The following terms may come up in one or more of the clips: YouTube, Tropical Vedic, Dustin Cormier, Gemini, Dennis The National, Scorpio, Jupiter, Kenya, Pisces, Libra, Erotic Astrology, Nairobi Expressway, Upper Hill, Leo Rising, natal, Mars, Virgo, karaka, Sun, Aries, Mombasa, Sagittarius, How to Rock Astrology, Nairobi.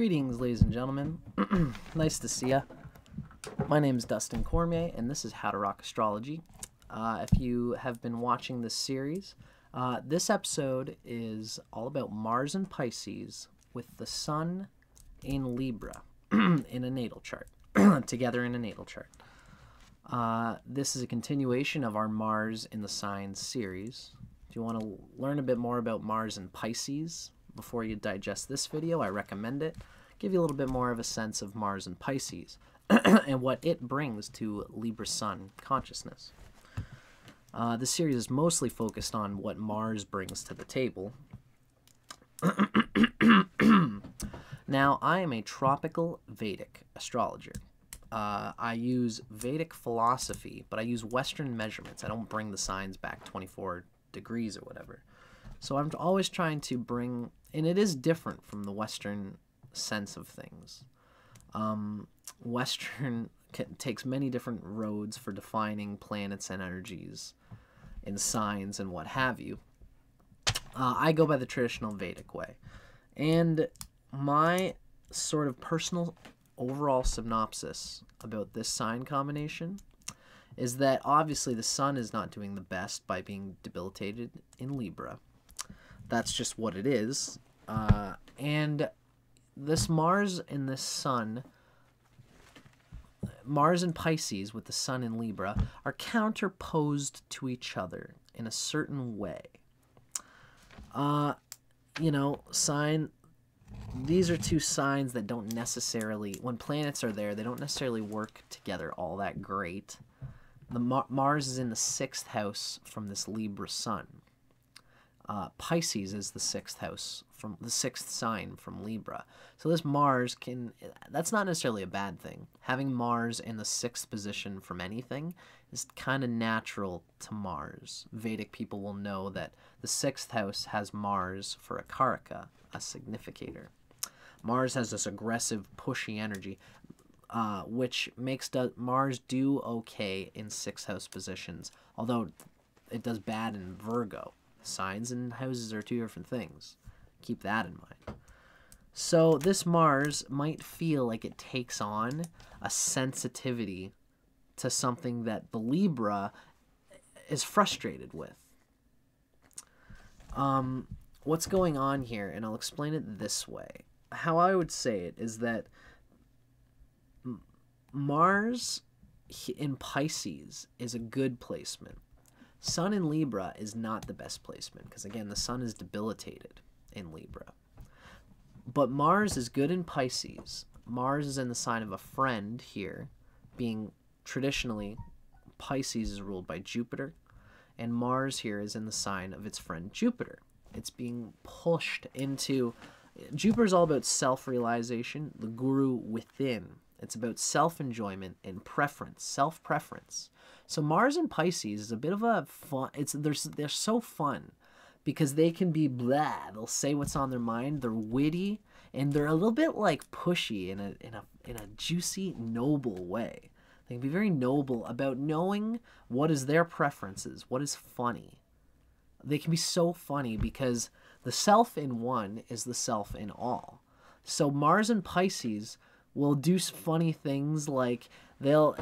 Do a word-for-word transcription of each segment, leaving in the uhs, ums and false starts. Greetings, ladies and gentlemen. Nice to see ya. My name is Dustin Cormier, and this is How to Rock Astrology. Uh, if you have been watching this series, uh, this episode is all about Mars in Pisces with the Sun in Libra in a natal chart, together in a natal chart. Uh, this is a continuation of our Mars in the Signs series. If you want to learn a bit more about Mars in Pisces before you digest this video, I recommend it. Give you a little bit more of a sense of Mars in Pisces and what it brings to Libra Sun consciousness. Uh, this series is mostly focused on what Mars brings to the table. Now, I am a tropical Vedic astrologer. Uh, I use Vedic philosophy, but I use Western measurements. I don't bring the signs back twenty-four degrees or whatever. So I'm always trying to bring, and it is different from the Western sense of things. Um, Western can, takes many different roads for defining planets and energies and signs and what have you. Uh, I go by the traditional Vedic way. And my sort of personal overall synopsis about this sign combination is that obviously the sun is not doing the best by being debilitated in Libra. That's just what it is. Uh, and this Mars and this sun, Mars and Pisces with the sun in Libra, are counterposed to each other in a certain way. Uh, you know, sign... These are two signs that don't necessarily, when planets are there, they don't necessarily work together all that great. The Mar Mars is in the sixth house from this Libra sun. Uh, Pisces is the sixth house from the sixth sign from Libra. So this Mars can, that's not necessarily a bad thing. Having Mars in the sixth position from anything is kind of natural to Mars. Vedic people will know that the sixth house has Mars for a karaka, a significator. Mars has this aggressive, pushy energy, uh, which makes do Mars do okay in sixth house positions, although it does bad in Virgo. Signs and houses are two different things. Keep that in mind. So this Mars might feel like it takes on a sensitivity to something that the Libra is frustrated with. Um, what's going on here, and I'll explain it this way. How I would say it is that Mars in Pisces is a good placement. Sun in Libra is not the best placement because, again, the sun is debilitated in Libra. But Mars is good in Pisces. Mars is in the sign of a friend here, being traditionally Pisces is ruled by Jupiter, and Mars here is in the sign of its friend Jupiter. It's being pushed into... Jupiter is all about self-realization, the guru within. It's about self-enjoyment and preference, self-preference. So Mars in Pisces is a bit of a fun, it's, they're, they're so fun because they can be blah, they'll say what's on their mind, they're witty, and they're a little bit like pushy in a, in a, in a juicy, noble way. They can be very noble about knowing what is their preferences, what is funny. They can be so funny because the self in one is the self in all. So Mars in Pisces will do funny things like they'll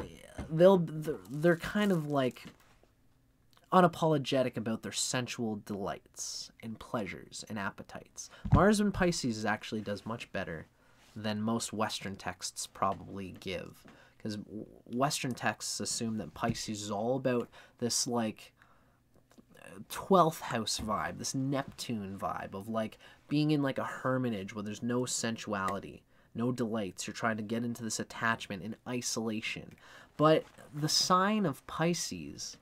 they'll they're kind of like unapologetic about their sensual delights and pleasures and appetites. Mars in Pisces actually does much better than most Western texts probably give, because Western texts assume that Pisces is all about this like twelfth house vibe, this Neptune vibe of like being in like a hermitage where there's no sensuality, no delights. You're trying to get into this attachment and isolation. But the sign of Pisces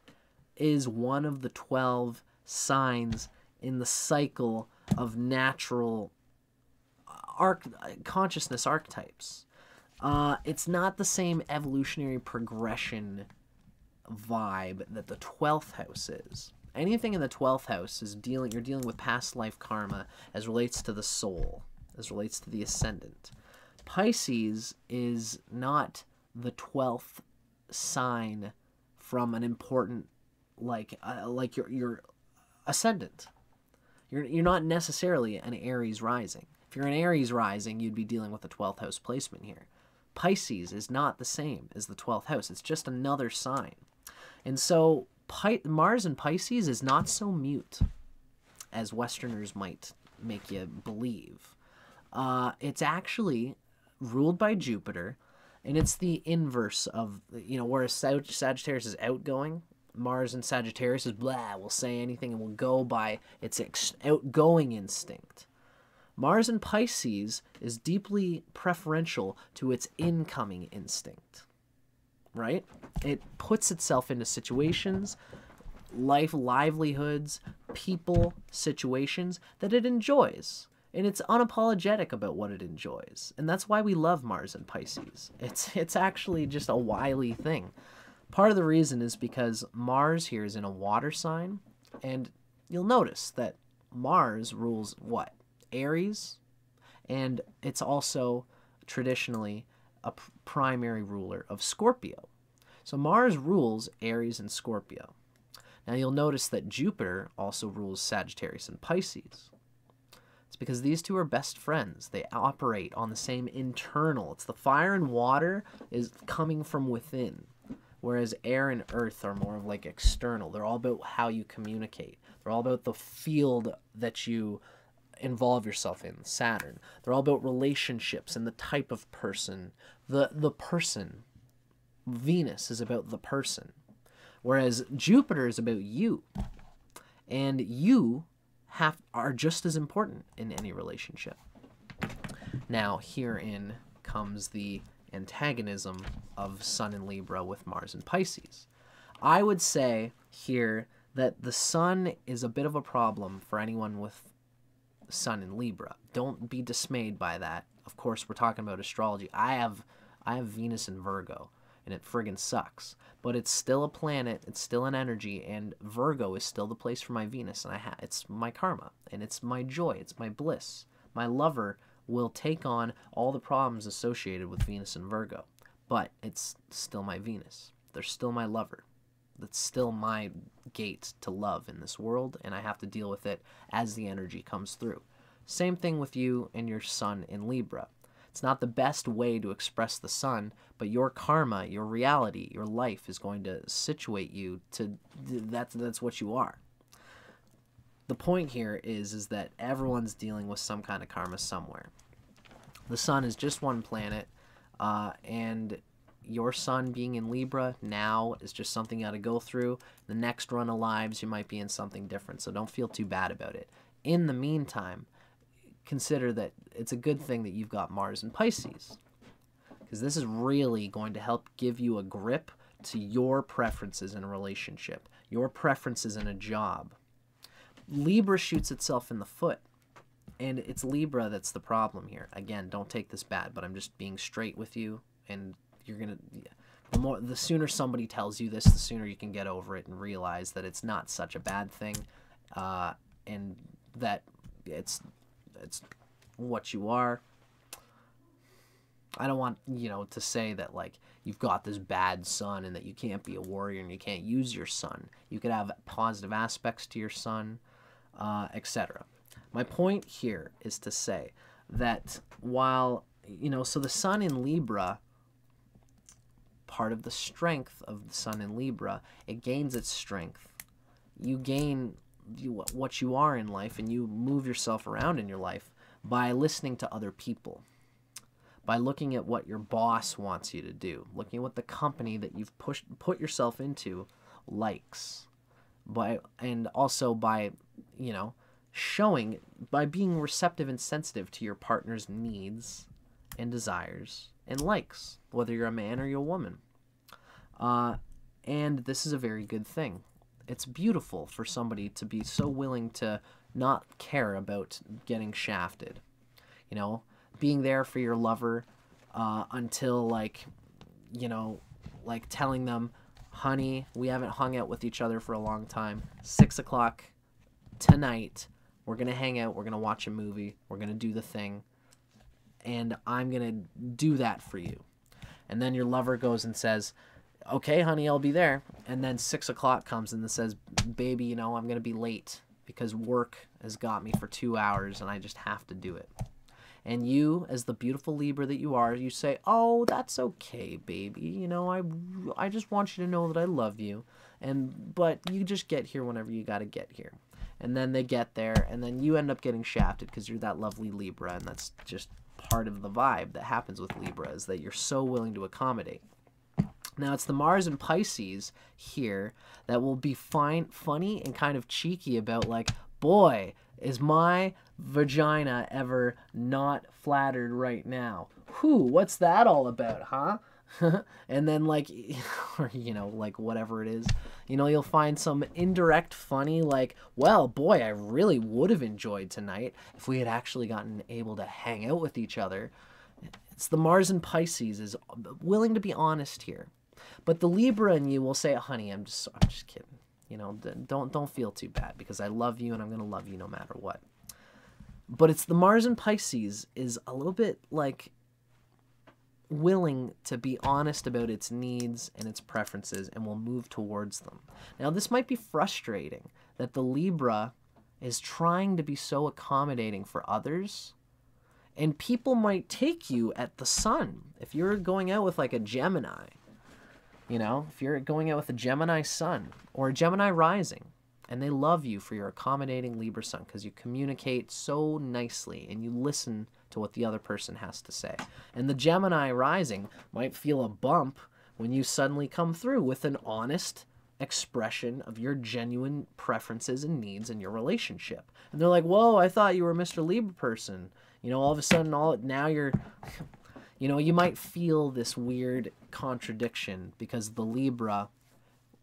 is one of the twelve signs in the cycle of natural arch consciousness archetypes. Uh, it's not the same evolutionary progression vibe that the twelfth house is. Anything in the twelfth house is dealing, you're dealing with past life karma as relates to the soul, as relates to the ascendant. Pisces is not the twelfth sign from an important, like, uh, like your, your ascendant. You're, you're not necessarily an Aries rising. If you're an Aries rising, you'd be dealing with a twelfth house placement here. Pisces is not the same as the twelfth house. It's just another sign. And so Pi- Mars in Pisces is not so mute as Westerners might make you believe. Uh, it's actually ruled by Jupiter, and it's the inverse of, you know, whereas Sag Sagittarius is outgoing, Mars in Sagittarius is blah, will say anything and will go by its ex outgoing instinct. Mars in Pisces is deeply preferential to its incoming instinct, right? It puts itself into situations, life, livelihoods, people, situations that it enjoys. And it's unapologetic about what it enjoys. And that's why we love Mars in Pisces. It's, it's actually just a wily thing. Part of the reason is because Mars here is in a water sign. And you'll notice that Mars rules what? Aries, and it's also traditionally a primary ruler of Scorpio. So Mars rules Aries and Scorpio. Now you'll notice that Jupiter also rules Sagittarius and Pisces. It's because these two are best friends. They operate on the same internal. It's the fire and water is coming from within, whereas air and earth are more of like external. They're all about how you communicate. They're all about the field that you involve yourself in, Saturn. They're all about relationships and the type of person, the the person. Venus is about the person, whereas Jupiter is about you, and you have are just as important in any relationship. Now herein comes the antagonism of Sun in Libra with Mars in Pisces. I would say here that the Sun is a bit of a problem for anyone with Sun in Libra. Don't be dismayed by that. Of course, we're talking about astrology. I have I have Venus in Virgo, and it friggin' sucks. But it's still a planet, it's still an energy, and Virgo is still the place for my Venus, and I ha it's my karma, and it's my joy, it's my bliss. My lover will take on all the problems associated with Venus and Virgo, but it's still my Venus. They're still my lover. That's still my gate to love in this world, and I have to deal with it as the energy comes through. Same thing with you and your Sun in Libra. It's not the best way to express the Sun, but your karma, your reality, your life is going to situate you to that's that's what you are. The point here is is that everyone's dealing with some kind of karma somewhere. The Sun is just one planet, uh, and your Sun being in Libra now is just something you got to go through. The next run of lives, you might be in something different, so don't feel too bad about it. In the meantime, consider that it's a good thing that you've got Mars in Pisces, because this is really going to help give you a grip to your preferences in a relationship, your preferences in a job. Libra shoots itself in the foot, and it's Libra that's the problem here. Again, don't take this bad, but I'm just being straight with you, and you're gonna the more the sooner somebody tells you this, the sooner you can get over it and realize that it's not such a bad thing, uh, and that it's it's what you are. I don't want, you know, to say that like you've got this bad Sun and that you can't be a warrior and you can't use your Sun. You could have positive aspects to your Sun, uh, et cetera. My point here is to say that while, you know, so the Sun in Libra, part of the strength of the Sun in Libra, it gains its strength. You gain what you are in life, and you move yourself around in your life by listening to other people, by looking at what your boss wants you to do, looking at what the company that you've pushed put yourself into likes, by and also by, you know, showing by being receptive and sensitive to your partner's needs and desires and likes, whether you're a man or you're a woman. Uh, and this is a very good thing. It's beautiful for somebody to be so willing to not care about getting shafted, you know, being there for your lover uh, until like, you know, like telling them, honey, we haven't hung out with each other for a long time. Six o'clock tonight, we're going to hang out. We're going to watch a movie. We're going to do the thing. And I'm going to do that for you. And then your lover goes and says, okay, honey, I'll be there. And then six o'clock comes and says, baby, you know, I'm going to be late because work has got me for two hours and I just have to do it. And you, as the beautiful Libra that you are, you say, oh, that's okay, baby. You know, I, I just want you to know that I love you. And but you just get here whenever you got to get here. And then they get there, and then you end up getting shafted because you're that lovely Libra, and that's just part of the vibe that happens with Libra, is that you're so willing to accommodate. Now, it's the Mars and Pisces here that will be fine, funny and kind of cheeky about, like, boy, is my vagina ever not flattered right now? Whew, what's that all about, huh? And then, like, or, you know, like, whatever it is, you know, you'll find some indirect funny, like, well, boy, I really would have enjoyed tonight if we had actually gotten able to hang out with each other. It's the Mars and Pisces is willing to be honest here. But the Libra in you will say, honey, I'm just, I'm just kidding. You know, don't, don't feel too bad because I love you and I'm going to love you no matter what. But it's the Mars and Pisces is a little bit, like, willing to be honest about its needs and its preferences and will move towards them. Now, this might be frustrating that the Libra is trying to be so accommodating for others, and people might take you at the sun. If you're going out with, like, a Gemini, you know, if you're going out with a Gemini sun or a Gemini rising, and they love you for your accommodating Libra sun because you communicate so nicely and you listen to what the other person has to say. And the Gemini rising might feel a bump when you suddenly come through with an honest expression of your genuine preferences and needs in your relationship. And they're like, whoa, I thought you were a Mister Libra person. You know, all of a sudden, all now you're... You know, you might feel this weird contradiction because the Libra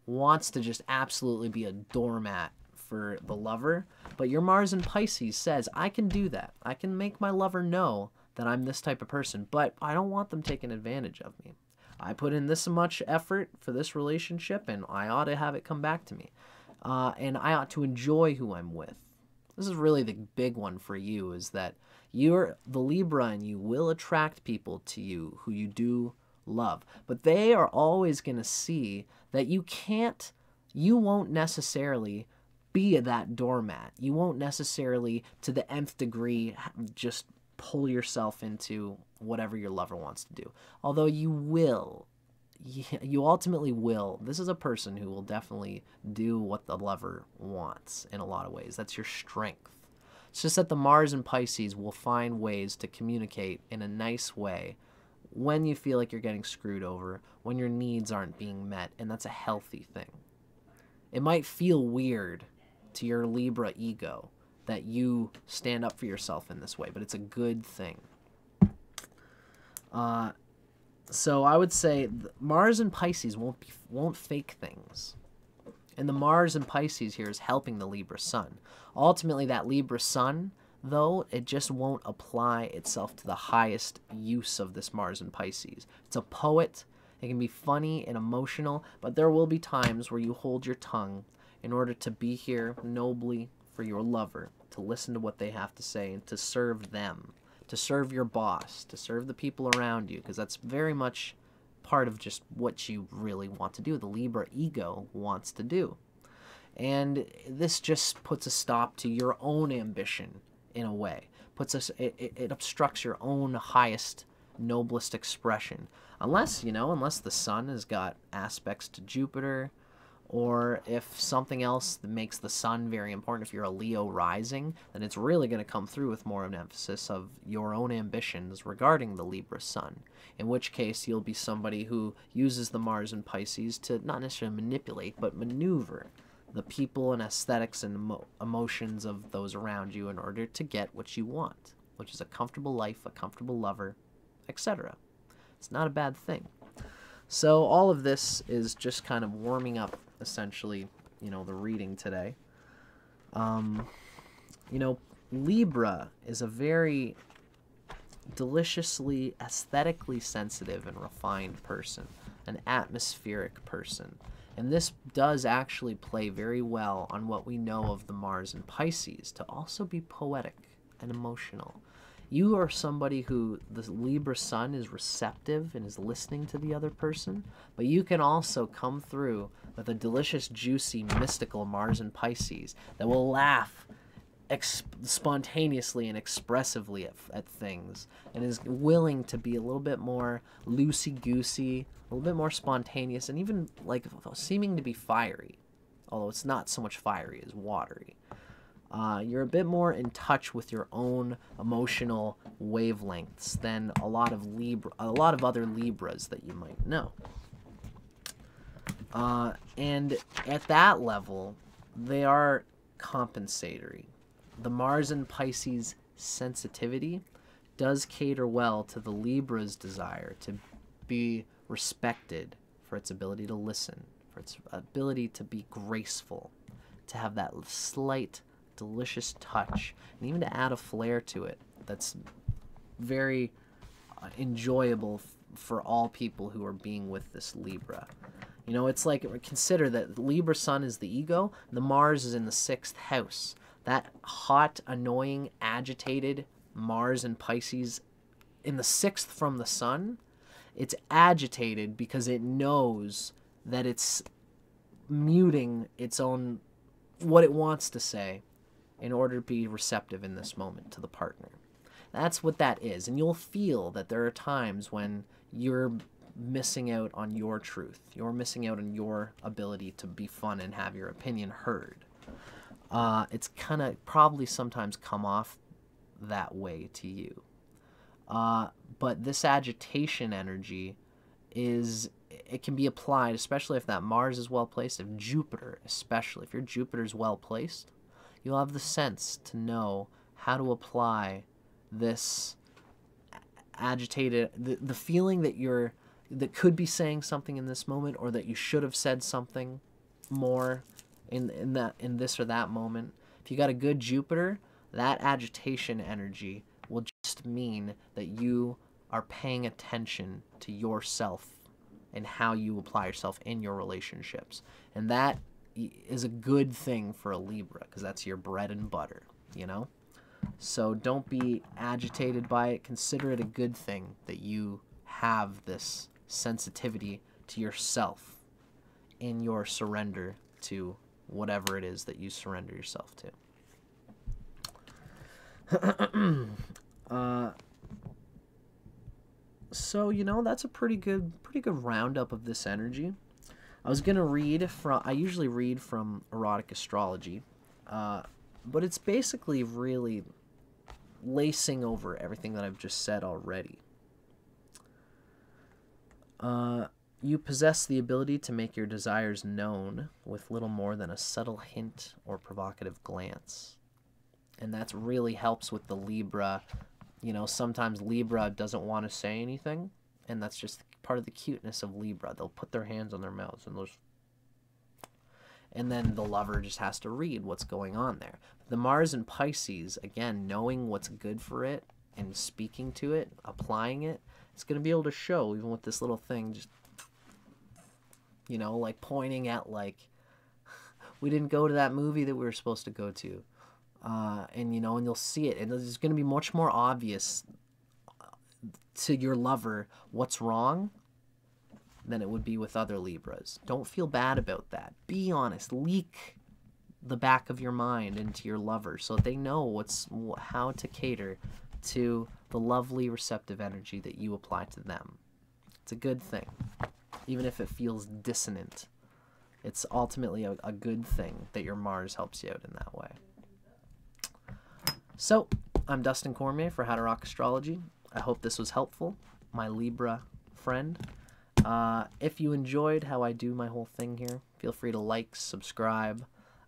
wants to just absolutely be a doormat for the lover, but your Mars and Pisces says, I can do that. I can make my lover know that I'm this type of person, but I don't want them taking advantage of me. I put in this much effort for this relationship, and I ought to have it come back to me, uh, and I ought to enjoy who I'm with. This is really the big one for you, is that you're the Libra and you will attract people to you who you do love, but they are always going to see that you can't, you won't necessarily be that doormat. You won't necessarily, to the nth degree, just pull yourself into whatever your lover wants to do. Although you will, you ultimately will. This is a person who will definitely do what the lover wants in a lot of ways. That's your strength. It's just that the Mars and Pisces will find ways to communicate in a nice way when you feel like you're getting screwed over, when your needs aren't being met, and that's a healthy thing. It might feel weird to your Libra ego that you stand up for yourself in this way, but it's a good thing. Uh, so I would say Mars and Pisces won't be, won't fake things. And the Mars and Pisces here is helping the Libra sun. Ultimately, that Libra sun, though, it just won't apply itself to the highest use of this Mars and Pisces. It's a poet. It can be funny and emotional, but there will be times where you hold your tongue in order to be here nobly for your lover, to listen to what they have to say and to serve them, to serve your boss, to serve the people around you, because that's very much part of just what you really want to do. The Libra ego wants to do. And this just puts a stop to your own ambition in a way. Puts us, it, it, it obstructs your own highest, noblest expression. Unless, you know, unless the sun has got aspects to Jupiter, or if something else that makes the sun very important, if you're a Leo rising, then it's really going to come through with more of an emphasis of your own ambitions regarding the Libra sun, in which case you'll be somebody who uses the Mars and Pisces to not necessarily manipulate, but maneuver the people and aesthetics and emo emotions of those around you in order to get what you want, which is a comfortable life, a comfortable lover, et cetera. It's not a bad thing. So all of this is just kind of warming up, essentially, you know, the reading today. Um, you know, Libra is a very deliciously, aesthetically sensitive and refined person, an atmospheric person. And this does actually play very well on what we know of the Mars and Pisces, to also be poetic and emotional. You are somebody who the Libra sun is receptive and is listening to the other person, but you can also come through with a delicious, juicy, mystical Mars and Pisces that will laugh ex spontaneously and expressively at, at things, and is willing to be a little bit more loosey-goosey, a little bit more spontaneous, and even like seeming to be fiery, although it's not so much fiery as watery. Uh, you're a bit more in touch with your own emotional wavelengths than a lot of Libra, a lot of other Libras that you might know. Uh, and at that level, they are compensatory. The Mars in Pisces sensitivity does cater well to the Libra's desire to be respected for its ability to listen, for its ability to be graceful, to have that slight, delicious touch, and even to add a flair to it that's very uh, enjoyable f for all people who are being with this Libra. You know, it's like, consider that the Libra sun is the ego, the Mars is in the sixth house. That hot, annoying, agitated Mars and Pisces in the sixth from the sun, it's agitated because it knows that it's muting its own, what it wants to say, in order to be receptive in this moment to the partner. That's what that is. And you'll feel that there are times when you're missing out on your truth. You're missing out on your ability to be fun and have your opinion heard. Uh, it's kind of probably sometimes come off that way to you. Uh, but this agitation energy is, it can be applied, especially if that Mars is well placed, if Jupiter, especially if your Jupiter is well placed, you'll have the sense to know how to apply this agitated, the, the feeling that you're, that could be saying something in this moment, or that you should have said something more in in that in this or that moment. If you got a good Jupiter, that agitation energy will just mean that you are paying attention to yourself and how you apply yourself in your relationships, and that is a good thing for a Libra because that's your bread and butter, you know. So don't be agitated by it. Consider it a good thing that you have this sensitivity to yourself in your surrender to whatever it is that you surrender yourself to. uh, so, you know, that's a pretty good, pretty good roundup of this energy. I was going to read from, I usually read from Erotic Astrology, uh, but it's basically really lacing over everything that I've just said already. Uh, you possess the ability to make your desires known with little more than a subtle hint or provocative glance. And that really helps with the Libra. You know, sometimes Libra doesn't want to say anything, and that's just part of the cuteness of Libra. They'll put their hands on their mouths, and those, and then the lover just has to read what's going on there. The Mars in Pisces, again, knowing what's good for it and speaking to it, applying it, it's going to be able to show, even with this little thing, just, you know, like pointing at, like, we didn't go to that movie that we were supposed to go to. Uh, and, you know, and you'll see it. And it's going to be much more obvious to your lover what's wrong than it would be with other Libras. Don't feel bad about that. Be honest. Leak the back of your mind into your lover so that they know what's, how to cater to the lovely receptive energy that you apply to them. It's a good thing. Even if it feels dissonant, it's ultimately a, a good thing that your Mars helps you out in that way. So, I'm Dustin Cormier for How to Rock Astrology. I hope this was helpful, my Libra friend. Uh, if you enjoyed how I do my whole thing here, feel free to like, subscribe,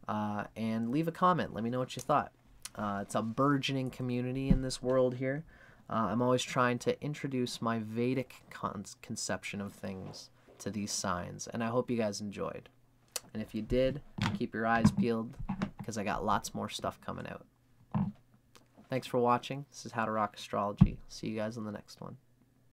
uh, and leave a comment. Let me know what you thought. Uh, it's a burgeoning community in this world here. Uh, I'm always trying to introduce my Vedic con conception of things to these signs, and I hope you guys enjoyed. And if you did, keep your eyes peeled, because I got lots more stuff coming out. Thanks for watching. This is How to Rock Astrology. See you guys on the next one.